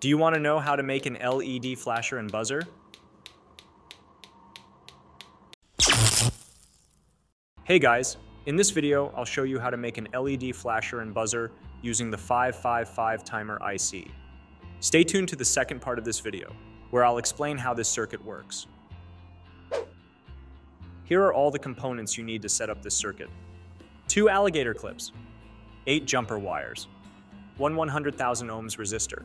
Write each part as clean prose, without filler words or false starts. Do you want to know how to make an LED flasher and buzzer? Hey guys, in this video, I'll show you how to make an LED flasher and buzzer using the 555 Timer IC. Stay tuned to the second part of this video, where I'll explain how this circuit works. Here are all the components you need to set up this circuit. 2 alligator clips, 8 jumper wires, 1 100,000 ohms resistor,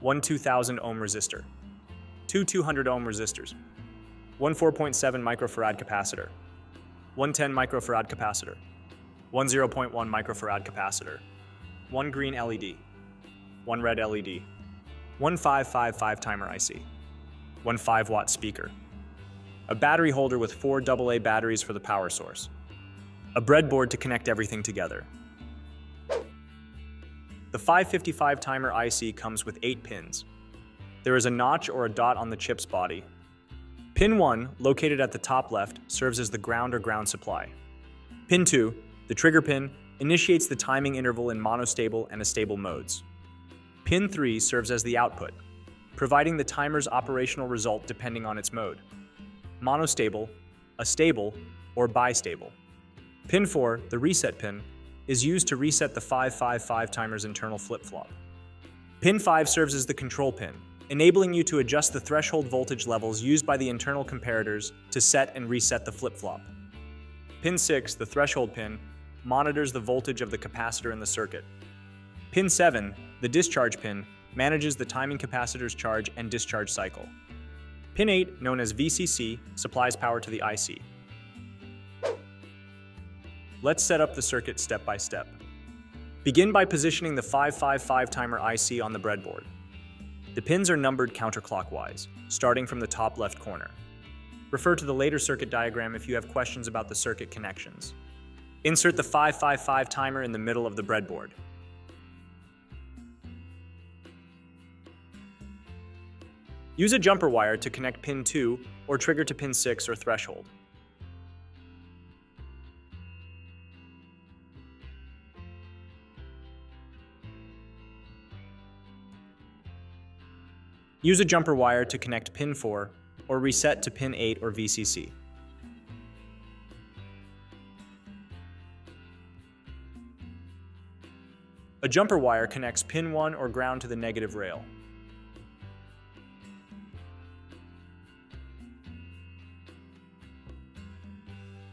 1 2,000 ohm resistor, 2 200 ohm resistors, 1 4.7 microfarad capacitor, 1 10 microfarad capacitor, 1 0.1 microfarad capacitor, 1 green LED, 1 red LED, 1 555 timer IC, 1 5-watt speaker, a battery holder with 4 AA batteries for the power source, a breadboard to connect everything together. The 555 timer IC comes with 8 pins. There is a notch or a dot on the chip's body. Pin 1, located at the top left, serves as the ground or ground supply. Pin 2, the trigger pin, initiates the timing interval in monostable and astable modes. Pin 3 serves as the output, providing the timer's operational result depending on its mode: monostable, astable, or bistable. Pin 4, the reset pin, is used to reset the 555 timer's internal flip-flop. Pin 5 serves as the control pin, enabling you to adjust the threshold voltage levels used by the internal comparators to set and reset the flip-flop. Pin 6, the threshold pin, monitors the voltage of the capacitor in the circuit. Pin 7, the discharge pin, manages the timing capacitor's charge and discharge cycle. Pin 8, known as VCC, supplies power to the IC. Let's set up the circuit step by step. Begin by positioning the 555 timer IC on the breadboard. The pins are numbered counterclockwise, starting from the top left corner. Refer to the later circuit diagram if you have questions about the circuit connections. Insert the 555 timer in the middle of the breadboard. Use a jumper wire to connect pin 2 or trigger to pin 6 or threshold. Use a jumper wire to connect pin 4 or reset to pin 8 or VCC. A jumper wire connects pin 1 or ground to the negative rail.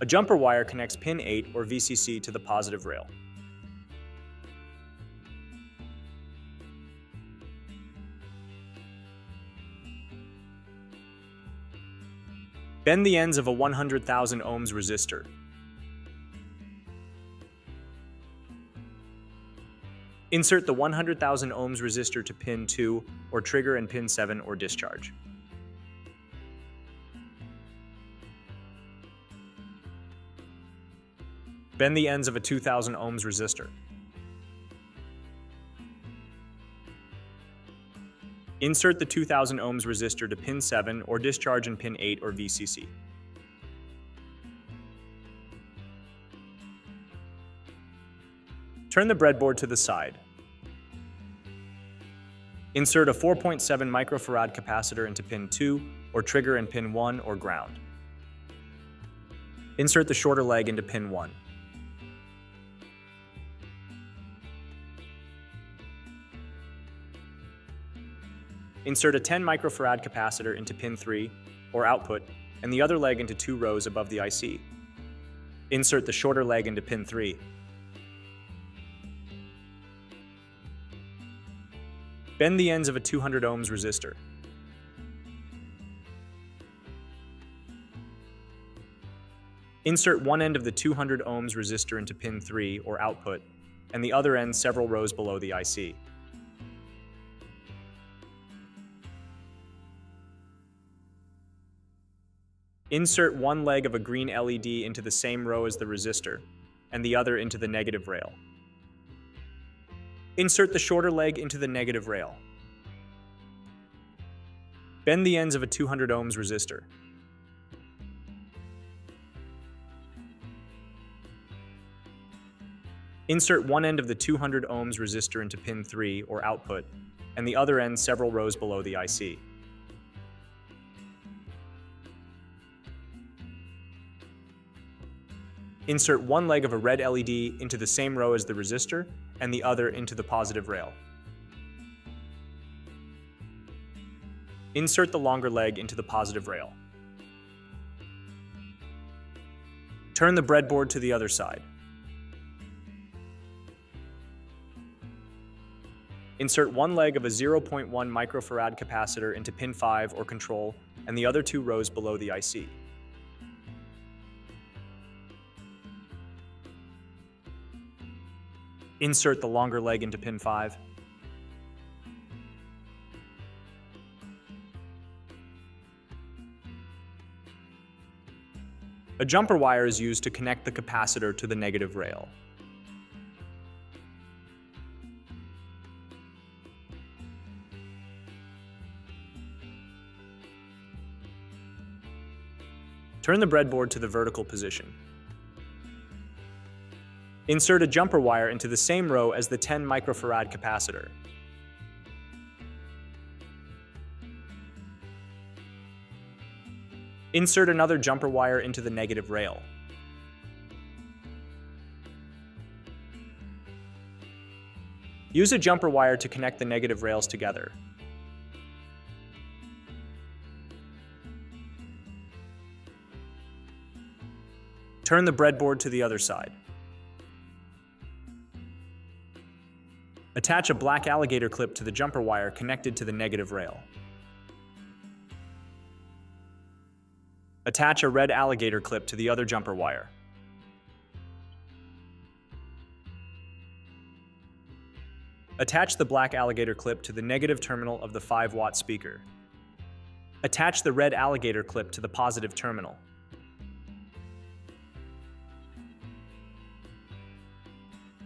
A jumper wire connects pin 8 or VCC to the positive rail. Bend the ends of a 100,000 ohms resistor. Insert the 100,000 ohms resistor to pin 2 or trigger and pin 7 or discharge. Bend the ends of a 2,000 ohms resistor. Insert the 2,000 ohms resistor to pin 7 or discharge in pin 8 or VCC. Turn the breadboard to the side. Insert a 4.7 microfarad capacitor into pin 2 or trigger in pin 1 or ground. Insert the shorter leg into pin 1. Insert a 10 microfarad capacitor into pin 3, or output, and the other leg into 2 rows above the IC. Insert the shorter leg into pin 3. Bend the ends of a 200 ohms resistor. Insert one end of the 200 ohms resistor into pin 3, or output, and the other end several rows below the IC. Insert one leg of a green LED into the same row as the resistor, and the other into the negative rail. Insert the shorter leg into the negative rail. Bend the ends of a 200 ohms resistor. Insert one end of the 200 ohms resistor into pin 3, or output, and the other end several rows below the IC. Insert one leg of a red LED into the same row as the resistor and the other into the positive rail. Insert the longer leg into the positive rail. Turn the breadboard to the other side. Insert one leg of a 0.1 microfarad capacitor into pin 5 or control and the other two rows below the IC. Insert the longer leg into pin 5. A jumper wire is used to connect the capacitor to the negative rail. Turn the breadboard to the vertical position. Insert a jumper wire into the same row as the 10 microfarad capacitor. Insert another jumper wire into the negative rail. Use a jumper wire to connect the negative rails together. Turn the breadboard to the other side. Attach a black alligator clip to the jumper wire connected to the negative rail. Attach a red alligator clip to the other jumper wire. Attach the black alligator clip to the negative terminal of the 5-watt speaker. Attach the red alligator clip to the positive terminal.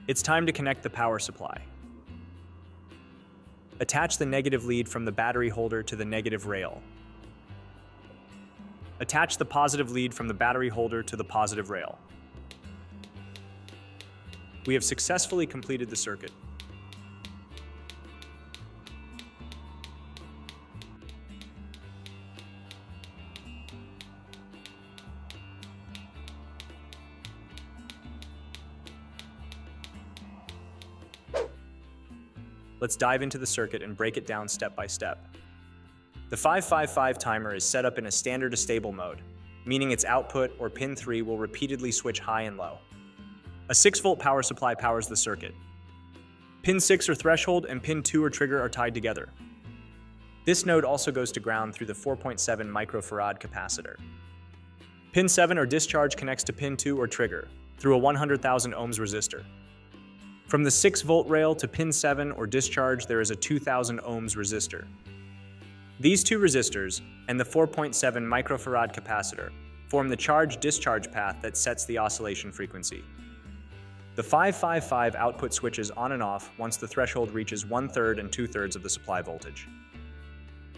It's time to connect the power supply. Attach the negative lead from the battery holder to the negative rail. Attach the positive lead from the battery holder to the positive rail. We have successfully completed the circuit. Let's dive into the circuit and break it down step by step. The 555 timer is set up in a standard to stable mode, meaning its output, or pin 3, will repeatedly switch high and low. A 6-volt power supply powers the circuit. Pin 6 or threshold and pin 2 or trigger are tied together. This node also goes to ground through the 4.7 microfarad capacitor. Pin 7 or discharge connects to pin 2 or trigger through a 100,000 ohms resistor. From the 6-volt rail to pin 7 or discharge, there is a 2,000 ohms resistor. These two resistors and the 4.7 microfarad capacitor form the charge-discharge path that sets the oscillation frequency. The 555 output switches on and off once the threshold reaches 1/3 and 2/3 of the supply voltage.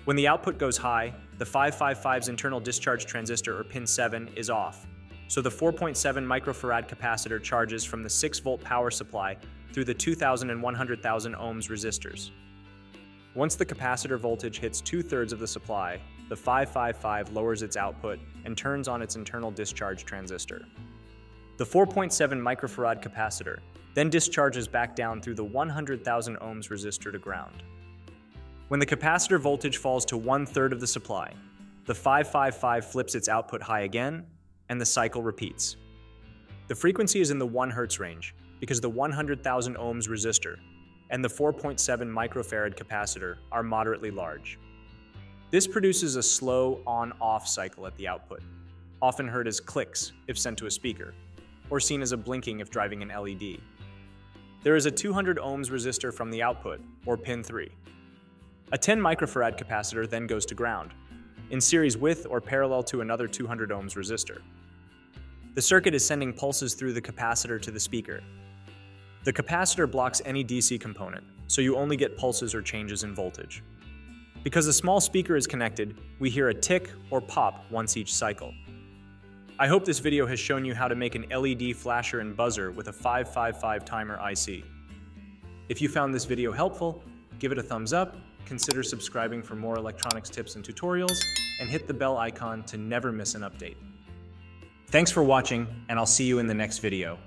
When the output goes high, the 555's internal discharge transistor, or pin 7, is off, so the 4.7 microfarad capacitor charges from the 6-volt power supply through the 2,000 and 100,000 ohms resistors. Once the capacitor voltage hits 2/3 of the supply, the 555 lowers its output and turns on its internal discharge transistor. The 4.7 microfarad capacitor then discharges back down through the 100,000 ohms resistor to ground. When the capacitor voltage falls to 1/3 of the supply, the 555 flips its output high again, and the cycle repeats. The frequency is in the 1 Hz range because the 100,000 ohms resistor and the 4.7 microfarad capacitor are moderately large. This produces a slow on-off cycle at the output, often heard as clicks if sent to a speaker, or seen as a blinking if driving an LED. There is a 200 ohms resistor from the output, or pin 3. A 10 microfarad capacitor then goes to ground, in series with or parallel to another 200 ohms resistor. The circuit is sending pulses through the capacitor to the speaker. The capacitor blocks any DC component, so you only get pulses or changes in voltage. Because a small speaker is connected, we hear a tick or pop once each cycle. I hope this video has shown you how to make an LED flasher and buzzer with a 555 timer IC. If you found this video helpful, give it a thumbs up, consider subscribing for more electronics tips and tutorials, and hit the bell icon to never miss an update. Thanks for watching, and I'll see you in the next video.